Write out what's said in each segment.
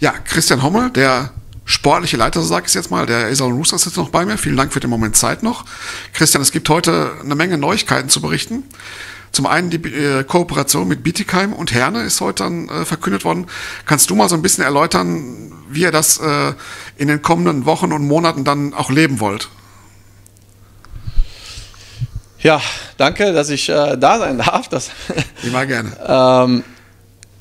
Ja, Christian Hommel, der sportliche Leiter, so sage ich es jetzt mal, der Iserlohn Roosters ist jetzt noch bei mir. Vielen Dank für den Moment Zeit noch. Christian, es gibt heute eine Menge Neuigkeiten zu berichten. Zum einen die Kooperation mit Bietigheim und Herne ist heute dann verkündet worden. Kannst du mal so ein bisschen erläutern, wie ihr das in den kommenden Wochen und Monaten dann auch leben wollt? Ja, danke, dass ich da sein darf. Das immer gerne.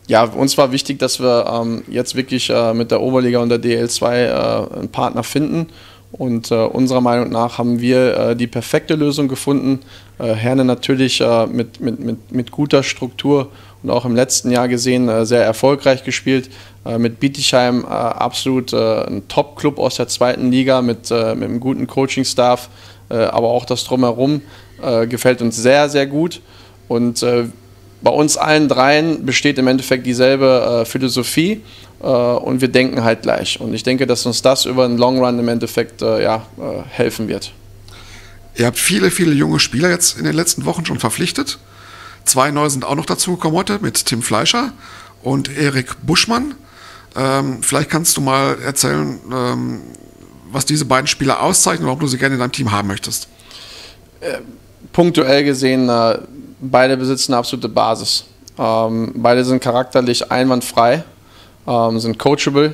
Ja, uns war wichtig, dass wir jetzt wirklich mit der Oberliga und der DL2 einen Partner finden. Und unserer Meinung nach haben wir die perfekte Lösung gefunden. Herne natürlich mit guter Struktur und auch im letzten Jahr gesehen sehr erfolgreich gespielt. Mit Bietigheim absolut ein Top-Club aus der zweiten Liga mit einem guten Coaching-Staff. Aber auch das Drumherum gefällt uns sehr, sehr gut. Und bei uns allen dreien besteht im Endeffekt dieselbe Philosophie und wir denken halt gleich. Und ich denke, dass uns das über einen Long Run im Endeffekt helfen wird. Ihr habt viele, viele junge Spieler jetzt in den letzten Wochen schon verpflichtet. Zwei neue sind auch noch dazugekommen heute mit Tim Fleischer und Erik Buschmann. Vielleicht kannst du mal erzählen, was diese beiden Spieler auszeichnen und ob du sie gerne in deinem Team haben möchtest. Punktuell gesehen, beide besitzen eine absolute Basis. Beide sind charakterlich einwandfrei, sind coachable,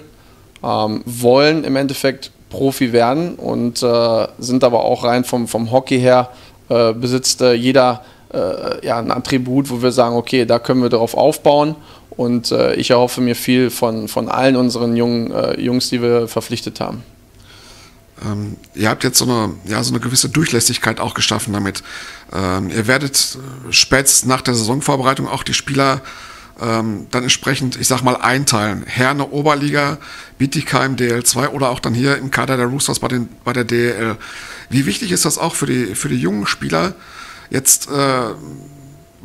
wollen im Endeffekt Profi werden und sind aber auch rein vom Hockey her, besitzt jeder ein Attribut, wo wir sagen, okay, da können wir darauf aufbauen. Und ich erhoffe mir viel von allen unseren jungen Jungs, die wir verpflichtet haben. Ihr habt jetzt so eine gewisse Durchlässigkeit auch geschaffen damit. Ihr werdet spätestens nach der Saisonvorbereitung auch die Spieler dann entsprechend, ich sag mal, einteilen. Herne Oberliga, Bietigheim DL2 oder auch dann hier im Kader der Roosters bei der DEL. Wie wichtig ist das auch für die jungen Spieler jetzt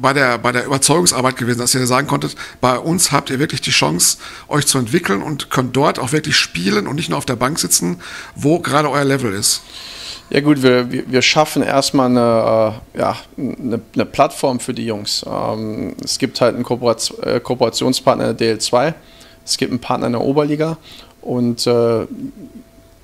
bei der Überzeugungsarbeit gewesen, dass ihr sagen konntet, bei uns habt ihr wirklich die Chance, euch zu entwickeln und könnt dort auch wirklich spielen und nicht nur auf der Bank sitzen, wo gerade euer Level ist? Ja gut, wir schaffen erstmal eine Plattform für die Jungs. Es gibt halt einen Kooperationspartner der DL2, es gibt einen Partner in der Oberliga und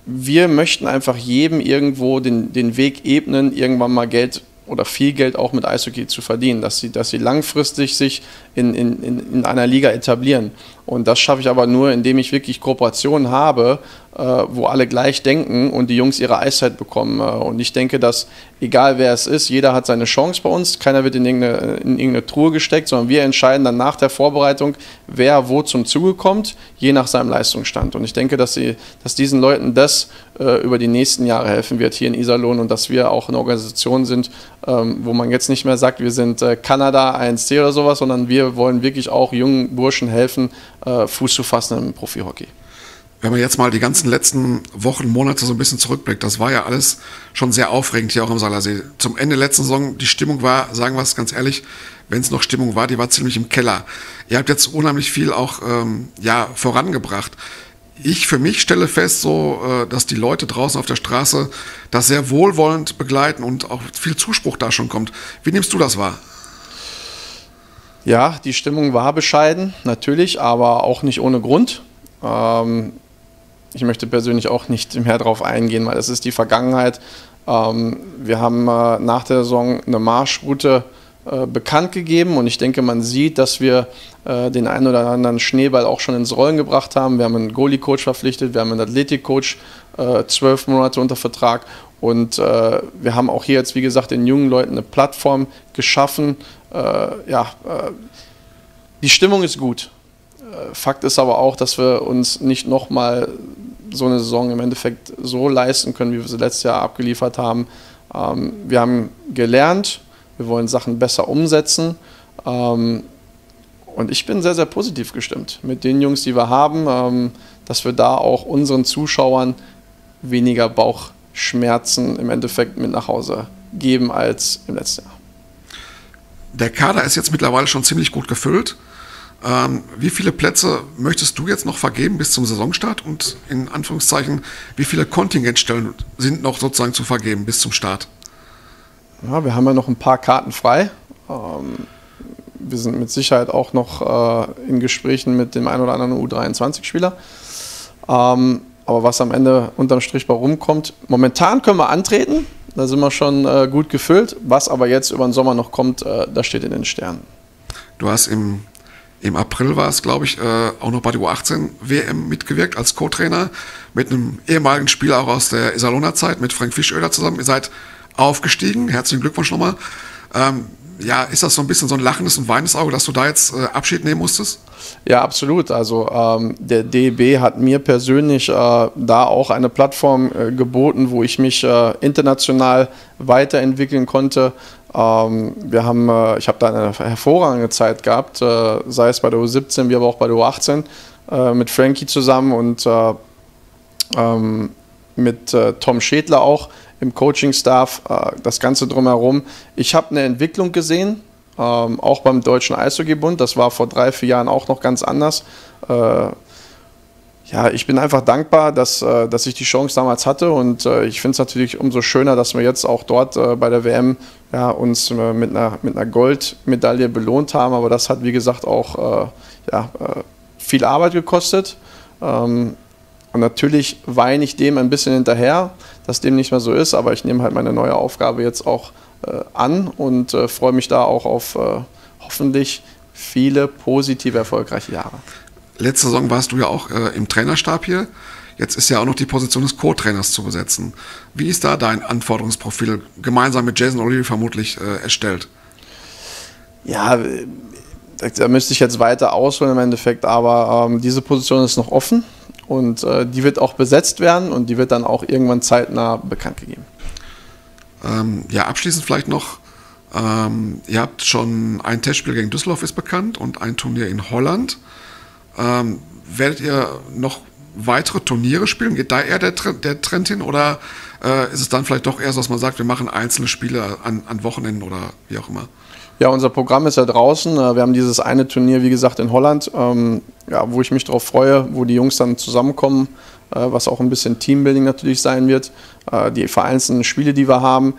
wir möchten einfach jedem irgendwo den Weg ebnen, irgendwann mal Geld oder viel Geld auch mit Eishockey zu verdienen, dass sie langfristig sich in einer Liga etablieren. Und das schaffe ich aber nur, indem ich wirklich Kooperationen habe, wo alle gleich denken und die Jungs ihre Eiszeit bekommen. Und ich denke, dass egal wer es ist, jeder hat seine Chance bei uns, keiner wird in irgendeine Truhe gesteckt, sondern wir entscheiden dann nach der Vorbereitung, wer wo zum Zuge kommt, je nach seinem Leistungsstand. Und ich denke, dass diesen Leuten das über die nächsten Jahre helfen wird hier in Iserlohn und dass wir auch eine Organisation sind, wo man jetzt nicht mehr sagt, wir sind Kanada 1C oder sowas, sondern wir wollen wirklich auch jungen Burschen helfen, Fuß zu fassen im Profi-Hockey. Wenn man jetzt mal die ganzen letzten Wochen, Monate so ein bisschen zurückblickt, das war ja alles schon sehr aufregend hier auch am Salersee. Zum Ende letzten Saison, die Stimmung war, sagen wir es ganz ehrlich, wenn es noch Stimmung war, die war ziemlich im Keller. Ihr habt jetzt unheimlich viel auch vorangebracht. Ich für mich stelle fest, so, dass die Leute draußen auf der Straße das sehr wohlwollend begleiten und auch viel Zuspruch da schon kommt. Wie nimmst du das wahr? Ja, die Stimmung war bescheiden, natürlich, aber auch nicht ohne Grund. Ich möchte persönlich auch nicht mehr darauf eingehen, weil das ist die Vergangenheit. Wir haben nach der Saison eine Marschroute bekannt gegeben und ich denke, man sieht, dass wir den einen oder anderen Schneeball auch schon ins Rollen gebracht haben. Wir haben einen Goalie-Coach verpflichtet, wir haben einen Athletik-Coach, 12 Monate unter Vertrag und wir haben auch hier jetzt, wie gesagt, den jungen Leuten eine Plattform geschaffen. Die Stimmung ist gut. Fakt ist aber auch, dass wir uns nicht nochmal so eine Saison im Endeffekt so leisten können, wie wir sie letztes Jahr abgeliefert haben. Wir haben gelernt, wir wollen Sachen besser umsetzen und ich bin sehr, sehr positiv gestimmt mit den Jungs, die wir haben, dass wir da auch unseren Zuschauern weniger Bauchschmerzen im Endeffekt mit nach Hause geben als im letzten Jahr. Der Kader ist jetzt mittlerweile schon ziemlich gut gefüllt. Wie viele Plätze möchtest du jetzt noch vergeben bis zum Saisonstart? Und in Anführungszeichen, wie viele Kontingentstellen sind noch sozusagen zu vergeben bis zum Start? Ja, wir haben ja noch ein paar Karten frei. wir sind mit Sicherheit auch noch in Gesprächen mit dem einen oder anderen U23-Spieler. Aber was am Ende unterm Strich bei rumkommt, momentan können wir antreten, da sind wir schon gut gefüllt. Was aber jetzt über den Sommer noch kommt, das steht in den Sternen. Du hast im April, war es glaube ich, auch noch bei der U18-WM mitgewirkt als Co-Trainer mit einem ehemaligen Spieler auch aus der Iserlohner Zeit, mit Frank Fischöder zusammen. Ihr seid aufgestiegen, herzlichen Glückwunsch nochmal. Ja, ist das so ein bisschen so ein lachendes und weinendes Auge, dass du da jetzt Abschied nehmen musstest? Ja, absolut. Also der DEB hat mir persönlich da auch eine Plattform geboten, wo ich mich international weiterentwickeln konnte. Ich habe da eine hervorragende Zeit gehabt, sei es bei der U17, wie aber auch bei der U18, mit Frankie zusammen und mit Tom Schädler auch im Coaching-Staff, das Ganze drumherum. Ich habe eine Entwicklung gesehen, auch beim Deutschen Eishockey-Bund. Das war vor 3, 4 Jahren auch noch ganz anders. Ja, ich bin einfach dankbar, dass ich die Chance damals hatte, und ich finde es natürlich umso schöner, dass wir jetzt auch dort bei der WM ja, uns mit einer Goldmedaille belohnt haben. Aber das hat, wie gesagt, auch viel Arbeit gekostet. Und natürlich weine ich dem ein bisschen hinterher, dass dem nicht mehr so ist, aber ich nehme halt meine neue Aufgabe jetzt auch an und freue mich da auch auf hoffentlich viele positive, erfolgreiche Jahre. Letzte Saison warst du ja auch im Trainerstab hier. Jetzt ist ja auch noch die Position des Co-Trainers zu besetzen. Wie ist da dein Anforderungsprofil, gemeinsam mit Jason O'Leary vermutlich, erstellt? Ja, da müsste ich jetzt weiter ausholen im Endeffekt, aber diese Position ist noch offen. Und die wird auch besetzt werden und die wird dann auch irgendwann zeitnah bekannt gegeben. Ja, abschließend vielleicht noch, ihr habt schon ein Testspiel gegen Düsseldorf ist bekannt und ein Turnier in Holland. Werdet ihr noch weitere Turniere spielen? Geht da eher der Trend hin, oder ist es dann vielleicht doch eher so, dass man sagt, wir machen einzelne Spiele an Wochenenden oder wie auch immer? Ja, unser Programm ist ja draußen. Wir haben dieses eine Turnier, wie gesagt, in Holland, wo ich mich drauf freue, wo die Jungs dann zusammenkommen, was auch ein bisschen Teambuilding natürlich sein wird, die vereinzelten Spiele, die wir haben.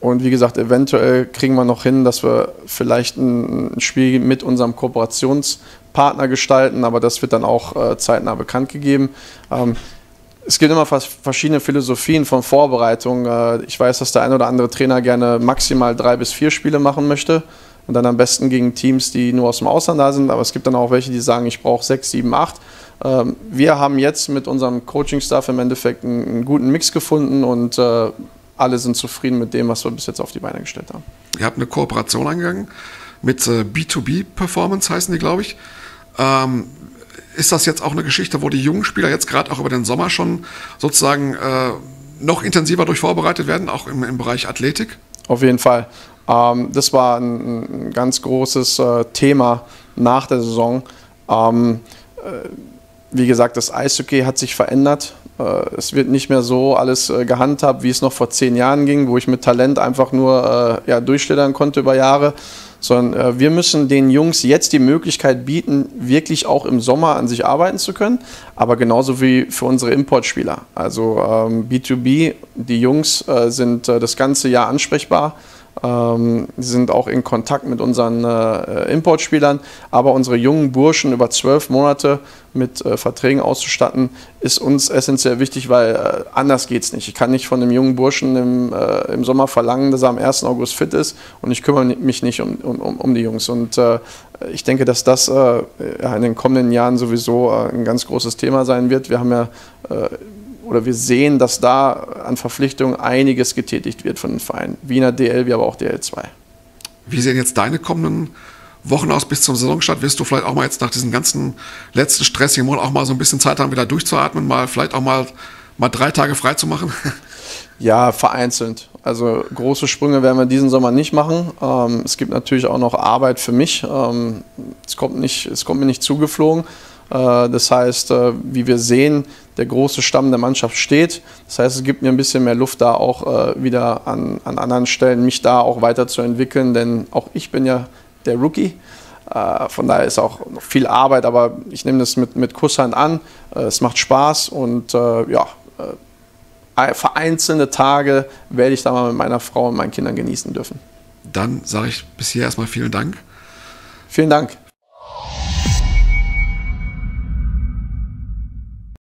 Und wie gesagt, eventuell kriegen wir noch hin, dass wir vielleicht ein Spiel mit unserem Kooperationspartner gestalten, aber das wird dann auch zeitnah bekannt gegeben. Es gibt immer verschiedene Philosophien von Vorbereitung. Ich weiß, dass der ein oder andere Trainer gerne maximal 3 bis 4 Spiele machen möchte und dann am besten gegen Teams, die nur aus dem Ausland da sind. Aber es gibt dann auch welche, die sagen, ich brauche 6, 7, 8. Wir haben jetzt mit unserem Coaching-Staff im Endeffekt einen guten Mix gefunden und alle sind zufrieden mit dem, was wir bis jetzt auf die Beine gestellt haben. Ihr habt eine Kooperation eingegangen mit B2B-Performance, heißen die, glaube ich. Ist das jetzt auch eine Geschichte, wo die jungen Spieler jetzt gerade auch über den Sommer schon sozusagen noch intensiver durch vorbereitet werden, auch im Bereich Athletik? Auf jeden Fall. Das war ein ganz großes Thema nach der Saison. Wie gesagt, das Eishockey hat sich verändert. Es wird nicht mehr so alles gehandhabt, wie es noch vor 10 Jahren ging, wo ich mit Talent einfach nur durchschlittern konnte über Jahre. Sondern wir müssen den Jungs jetzt die Möglichkeit bieten, wirklich auch im Sommer an sich arbeiten zu können, aber genauso wie für unsere Importspieler. Also B2B, die Jungs sind das ganze Jahr ansprechbar, sind auch in Kontakt mit unseren Importspielern, aber unsere jungen Burschen über 12 Monate mit Verträgen auszustatten, ist uns essentiell wichtig, weil anders geht es nicht. Ich kann nicht von einem jungen Burschen im Sommer verlangen, dass er am 1. August fit ist, und ich kümmere mich nicht um die Jungs. Und ich denke, dass das in den kommenden Jahren sowieso ein ganz großes Thema sein wird. Wir haben ja wir sehen, dass da an Verpflichtungen einiges getätigt wird von den Vereinen, wie in der DL, wie aber auch DL2. Wie sehen jetzt deine kommenden Wochen aus bis zum Saisonstart? Wirst du vielleicht auch mal jetzt nach diesen ganzen letzten stressigen Monaten auch mal so ein bisschen Zeit haben, wieder durchzuatmen, vielleicht auch mal 3 Tage frei zu machen? Ja, vereinzelt. Also große Sprünge werden wir diesen Sommer nicht machen. Es gibt natürlich auch noch Arbeit für mich. Es kommt mir nicht zugeflogen. Das heißt, wie wir sehen, der große Stamm der Mannschaft steht. Das heißt, es gibt mir ein bisschen mehr Luft, da auch wieder an anderen Stellen mich da auch weiterzuentwickeln, denn auch ich bin ja der Rookie. Von daher ist auch noch viel Arbeit, aber ich nehme das mit Kusshand an. Es macht Spaß und vereinzelte Tage werde ich da mal mit meiner Frau und meinen Kindern genießen dürfen. Dann sage ich bis hier erstmal vielen Dank. Vielen Dank.